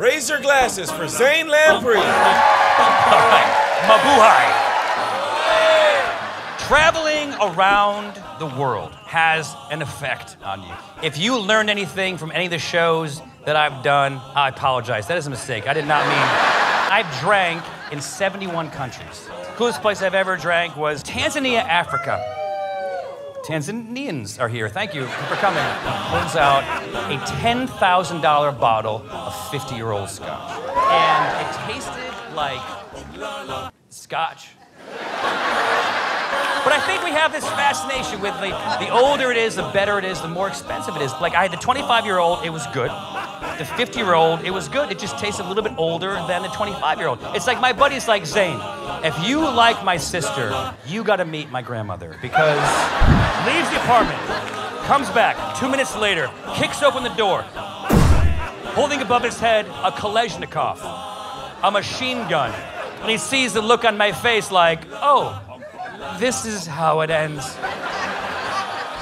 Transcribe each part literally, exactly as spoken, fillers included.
Raise your glasses for Zane Lamprey. Mabuhay. Traveling around the world has an effect on you. If you learned anything from any of the shows that I've done, I apologize. That is a mistake. I did not mean it. I've drank in seventy-one countries. The coolest place I've ever drank was Tanzania, Africa. Tanzanians are here. Thank you for coming. Turns out a ten thousand dollar bottle of fifty-year-old scotch. And it tasted like scotch. But I think we have this fascination with the, the older it is, the better it is, the more expensive it is. Like, I had the twenty-five-year-old, it was good. The fifty-year-old, it was good. It just tasted a little bit older than the twenty-five-year-old. It's like, my buddy's like, Zane, if you like my sister, you gotta meet my grandmother, because... Leaves the apartment, comes back two minutes later, kicks open the door, holding above his head a Kalashnikov, a machine gun. And he sees the look on my face like, oh, this is how it ends.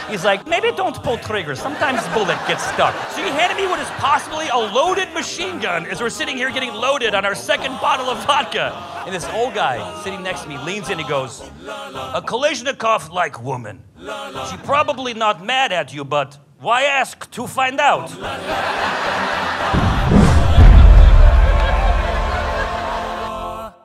He's like, maybe don't pull triggers. Sometimes bullet gets stuck. So he handed me what is possibly a loaded machine gun as we're sitting here getting loaded on our second bottle of vodka. And this old guy sitting next to me leans in and goes, a Kalashnikov-like woman. She's probably not mad at you, but why ask to find out?